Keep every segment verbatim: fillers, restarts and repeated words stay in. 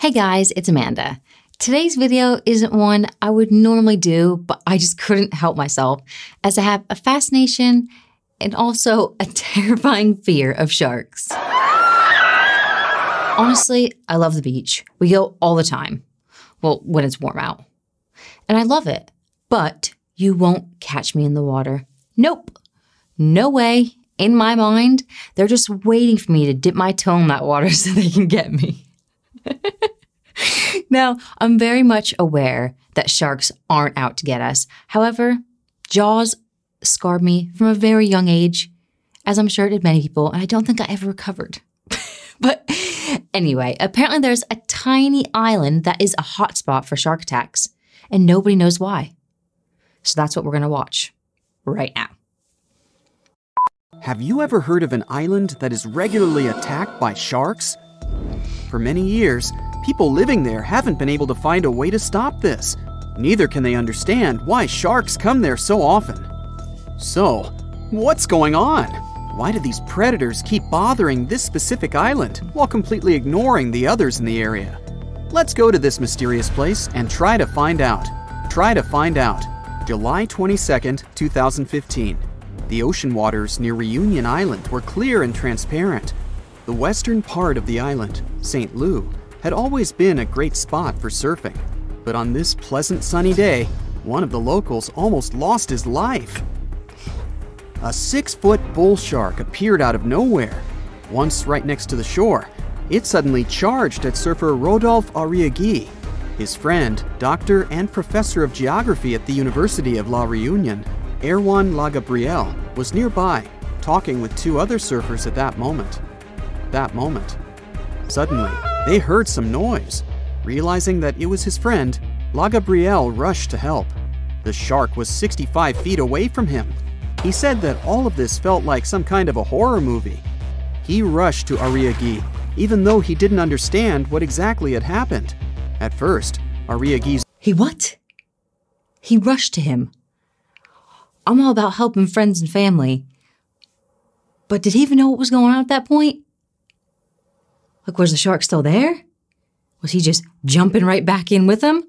Hey guys, it's Amanda. Today's video isn't one I would normally do, but I just couldn't help myself as I have a fascination and also a terrifying fear of sharks. Honestly, I love the beach. We go all the time. Well, when it's warm out. And I love it, but you won't catch me in the water. Nope, no way. In my mind, they're just waiting for me to dip my toe in that water so they can get me. Now, I'm very much aware that sharks aren't out to get us. However, Jaws scarred me from a very young age, as I'm sure it did many people, and I don't think I ever recovered. But anyway, apparently there's a tiny island that is a hotspot for shark attacks, and nobody knows why. So that's what we're going to watch right now. Have you ever heard of an island that is regularly attacked by sharks? For many years, people living there haven't been able to find a way to stop this. Neither can they understand why sharks come there so often. So, what's going on? Why do these predators keep bothering this specific island while completely ignoring the others in the area? Let's go to this mysterious place and try to find out. Try to find out. July twenty-second, two thousand fifteen. The ocean waters near Reunion Island were clear and transparent. The western part of the island, Saint-Leu, had always been a great spot for surfing. But on this pleasant sunny day, one of the locals almost lost his life. A six-foot bull shark appeared out of nowhere. Once right next to the shore, it suddenly charged at surfer Rodolphe Arrighi. His friend, doctor and professor of geography at the University of La Reunion, Erwan Lagabrielle, was nearby, talking with two other surfers at that moment. that moment. Suddenly, they heard some noise. Realizing that it was his friend, Lagabrielle rushed to help. The shark was sixty-five feet away from him. He said that all of this felt like some kind of a horror movie. He rushed to Arrighi, even though he didn't understand what exactly had happened. At first, Arrighi's... He what? He rushed to him. I'm all about helping friends and family. But did he even know what was going on at that point? Like, was the shark still there? Was he just jumping right back in with him?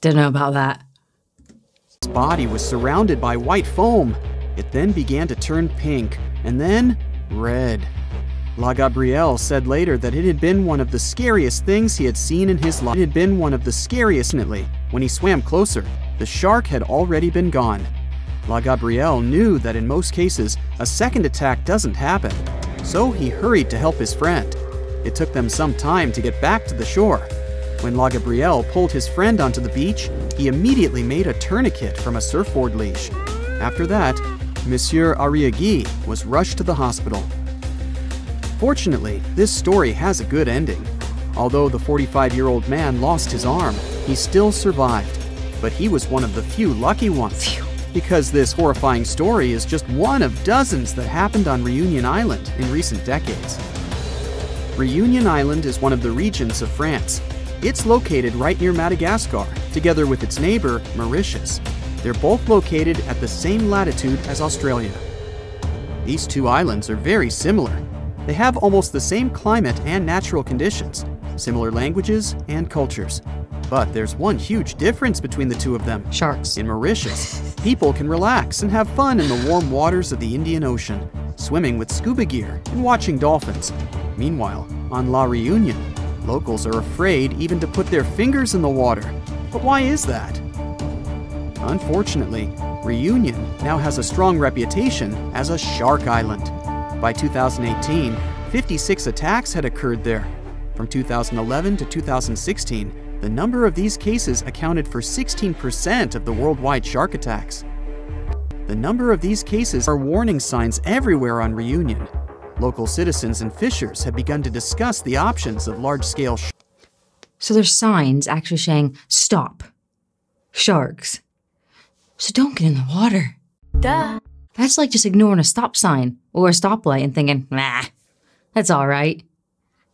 Don't know about that. His body was surrounded by white foam. It then began to turn pink, and then red. Lagabrielle said later that it had been one of the scariest things he had seen in his life. It had been one of the scariest. When he swam closer, the shark had already been gone. Lagabrielle knew that in most cases, a second attack doesn't happen. So he hurried to help his friend. It took them some time to get back to the shore. When Lagabrielle pulled his friend onto the beach, he immediately made a tourniquet from a surfboard leash. After that, Monsieur Arrighi was rushed to the hospital. Fortunately, this story has a good ending. Although the forty-five-year-old man lost his arm, he still survived. But he was one of the few lucky ones, because this horrifying story is just one of dozens that happened on Reunion Island in recent decades. Reunion Island is one of the regions of France. It's located right near Madagascar, together with its neighbor, Mauritius. They're both located at the same latitude as Australia. These two islands are very similar. They have almost the same climate and natural conditions, similar languages and cultures. But there's one huge difference between the two of them. Sharks. In Mauritius, people can relax and have fun in the warm waters of the Indian Ocean, swimming with scuba gear and watching dolphins. Meanwhile, on La Reunion, locals are afraid even to put their fingers in the water. But why is that? Unfortunately, Reunion now has a strong reputation as a shark island. By two thousand eighteen, fifty-six attacks had occurred there. From two thousand eleven to two thousand sixteen, the number of these cases accounted for sixteen percent of the worldwide shark attacks. The number of these cases are warning signs everywhere on Reunion. Local citizens and fishers have begun to discuss the options of large-scale sharks. So there's signs actually saying, stop, sharks. So don't get in the water. Duh. That's like just ignoring a stop sign or a stoplight and thinking, nah, that's all right.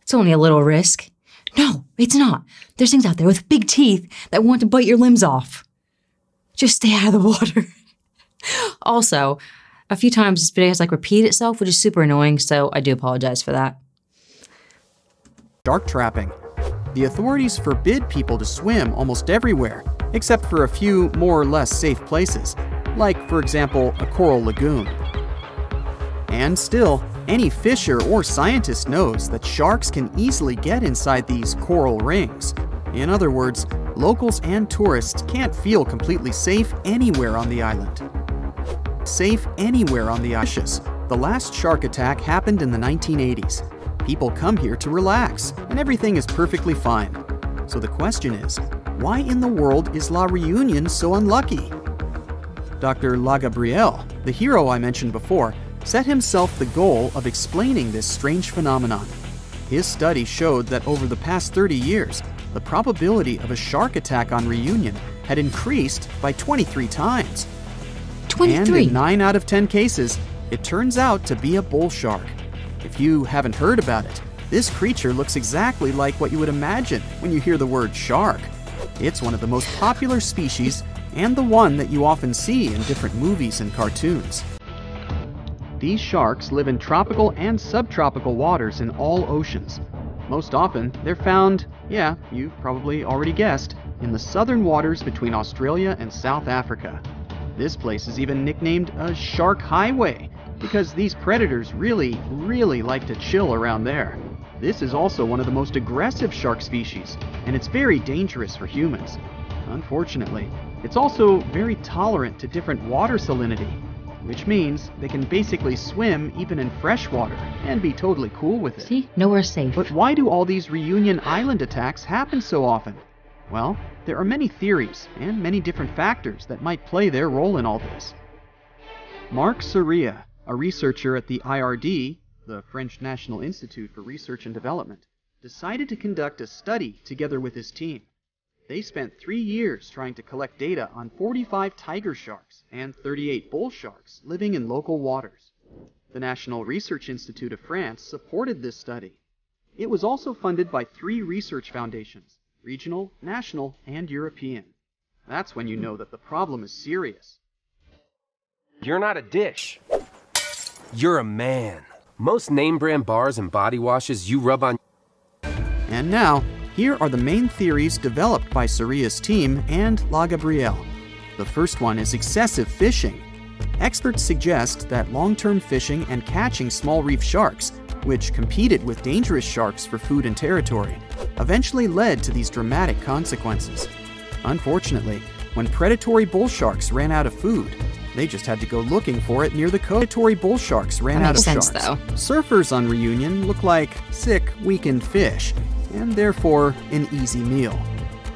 It's only a little risk. No, it's not. There's things out there with big teeth that want to bite your limbs off. Just stay out of the water. Also, a few times this video has like repeated itself, which is super annoying, so I do apologize for that. Shark trapping. The authorities forbid people to swim almost everywhere, except for a few more or less safe places, like, for example, a coral lagoon. And still, any fisher or scientist knows that sharks can easily get inside these coral rings. In other words, locals and tourists can't feel completely safe anywhere on the island. Safe anywhere on the island. The last shark attack happened in the nineteen eighties. People come here to relax, and everything is perfectly fine. So the question is, why in the world is La Reunion so unlucky? Doctor Lagabrielle, the hero I mentioned before, set himself the goal of explaining this strange phenomenon. His study showed that over the past thirty years, the probability of a shark attack on Reunion had increased by twenty-three times. twenty-three? And in nine out of ten cases, it turns out to be a bull shark. If you haven't heard about it, this creature looks exactly like what you would imagine when you hear the word shark. It's one of the most popular species and the one that you often see in different movies and cartoons. These sharks live in tropical and subtropical waters in all oceans. Most often, they're found, yeah, you've probably already guessed, in the southern waters between Australia and South Africa. This place is even nicknamed a shark highway, because these predators really, really like to chill around there. This is also one of the most aggressive shark species, and it's very dangerous for humans. Unfortunately, it's also very tolerant to different water salinity, which means they can basically swim even in fresh water and be totally cool with it. See? Nowhere safe. But why do all these Reunion Island attacks happen so often? Well, there are many theories and many different factors that might play their role in all this. Marc Soria, a researcher at the I R D, the French National Institute for Research and Development, decided to conduct a study together with his team. They spent three years trying to collect data on forty-five tiger sharks and thirty-eight bull sharks living in local waters. The National Research Institute of France supported this study. It was also funded by three research foundations, regional, national, and European. That's when you know that the problem is serious. You're not a dish. You're a man. Most name-brand bars and body washes you rub on. And now, here are the main theories developed by Soria's team and Lagabrielle. The first one is excessive fishing. Experts suggest that long-term fishing and catching small reef sharks, which competed with dangerous sharks for food and territory, eventually led to these dramatic consequences. Unfortunately, when predatory bull sharks ran out of food, they just had to go looking for it near the coast. Predatory bull sharks ran out of sharks. That makes sense, though. Surfers on Reunion look like sick, weakened fish, and therefore an easy meal.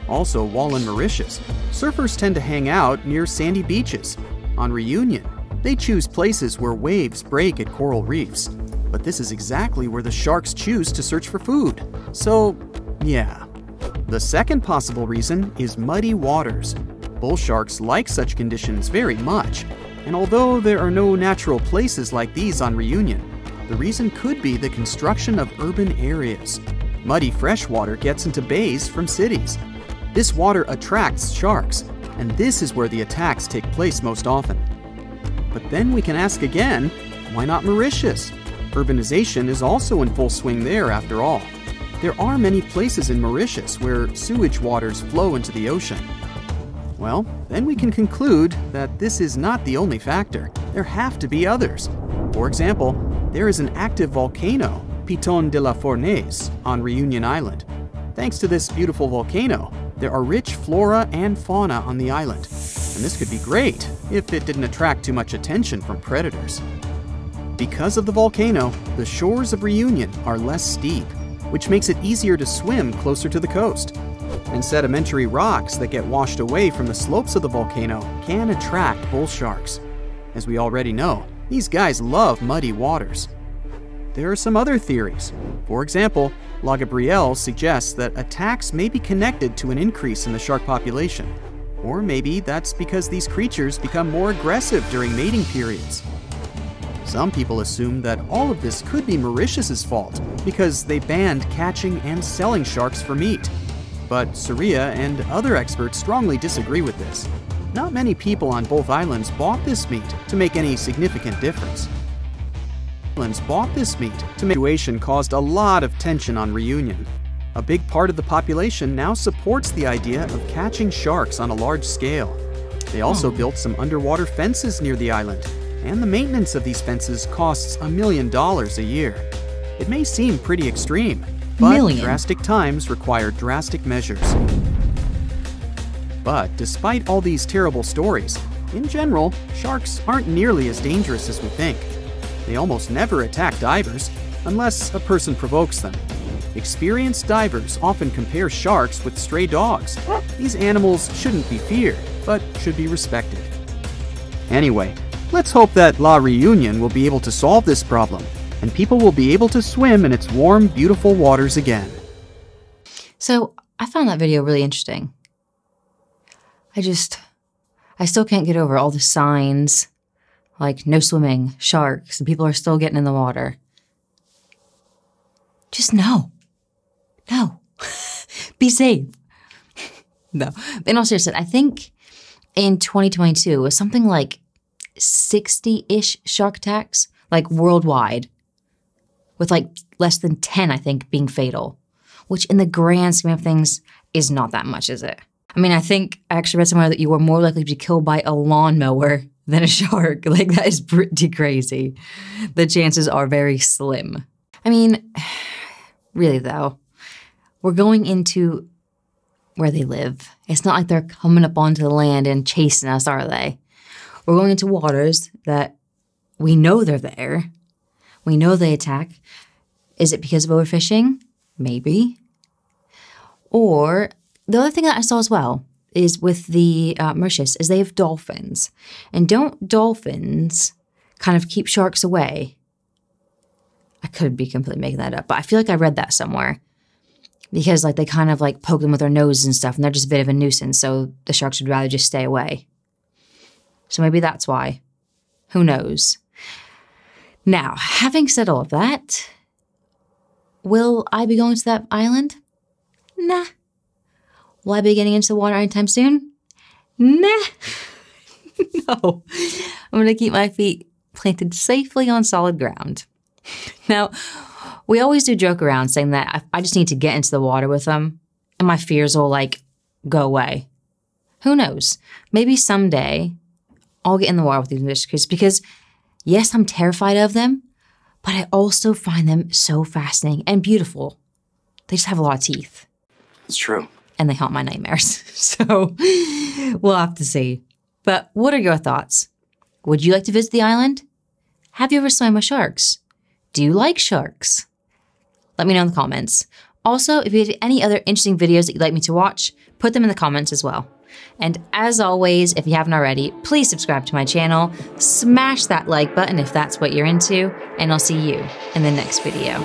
Also, while in Mauritius, surfers tend to hang out near sandy beaches. On Reunion, they choose places where waves break at coral reefs. But this is exactly where the sharks choose to search for food. So, yeah. The second possible reason is muddy waters. Bull sharks like such conditions very much, and although there are no natural places like these on Reunion, the reason could be the construction of urban areas. Muddy freshwater gets into bays from cities. This water attracts sharks, and this is where the attacks take place most often. But then we can ask again, why not Mauritius? Urbanization is also in full swing there after all. There are many places in Mauritius where sewage waters flow into the ocean. Well, then we can conclude that this is not the only factor. There have to be others. For example, there is an active volcano, Piton de la Fournaise, on Reunion Island. Thanks to this beautiful volcano, there are rich flora and fauna on the island. And this could be great if it didn't attract too much attention from predators. Because of the volcano, the shores of Reunion are less steep, which makes it easier to swim closer to the coast. And sedimentary rocks that get washed away from the slopes of the volcano can attract bull sharks. As we already know, these guys love muddy waters. There are some other theories. For example, Lagabrielle suggests that attacks may be connected to an increase in the shark population. Or maybe that's because these creatures become more aggressive during mating periods. Some people assume that all of this could be Mauritius's fault because they banned catching and selling sharks for meat. But Soria and other experts strongly disagree with this. Not many people on both islands bought this meat to make any significant difference. Netherlands bought this meat. The situation caused a lot of tension on Reunion. A big part of the population now supports the idea of catching sharks on a large scale. They also built some underwater fences near the island, and the maintenance of these fences costs a million dollars a year. It may seem pretty extreme, but million. drastic times require drastic measures. But despite all these terrible stories, in general, sharks aren't nearly as dangerous as we think. They almost never attack divers, unless a person provokes them. Experienced divers often compare sharks with stray dogs. These animals shouldn't be feared, but should be respected. Anyway, let's hope that La Reunion will be able to solve this problem, and people will be able to swim in its warm, beautiful waters again. So, I found that video really interesting. I just, I still can't get over all the signs, like no swimming, sharks, and people are still getting in the water. Just no. No. Be safe. No. In all seriousness, I think in twenty twenty-two, it was something like sixty-ish shark attacks, like worldwide, with like less than ten, I think, being fatal, which in the grand scheme of things is not that much, is it? I mean, I think I actually read somewhere that you were more likely to be killed by a lawnmower than a shark. Like, that is pretty crazy. The chances are very slim. I mean, really though, we're going into where they live. It's not like they're coming up onto the land and chasing us, are they? We're going into waters that we know they're there. We know they attack. Is it because of overfishing? Maybe. Or the other thing that I saw as well is with the uh, Mauritius is they have dolphins. And don't dolphins kind of keep sharks away? I could be completely making that up, but I feel like I read that somewhere. Because like they kind of like poke them with their noses and stuff, and they're just a bit of a nuisance, so the sharks would rather just stay away. So maybe that's why. Who knows? Now, having said all of that, will I be going to that island? Nah. Will I be getting into the water anytime soon? Nah. No. I'm going to keep my feet planted safely on solid ground. Now, we always do joke around saying that I, I just need to get into the water with them and my fears will, like, go away. Who knows? Maybe someday I'll get in the water with these fish creatures because, yes, I'm terrified of them, but I also find them so fascinating and beautiful. They just have a lot of teeth. It's true. And they haunt my nightmares. So we'll have to see. But what are your thoughts? Would you like to visit the island? Have you ever swam with sharks? Do you like sharks? Let me know in the comments. Also, if you have any other interesting videos that you'd like me to watch, put them in the comments as well. And as always, if you haven't already, please subscribe to my channel, smash that like button if that's what you're into, and I'll see you in the next video.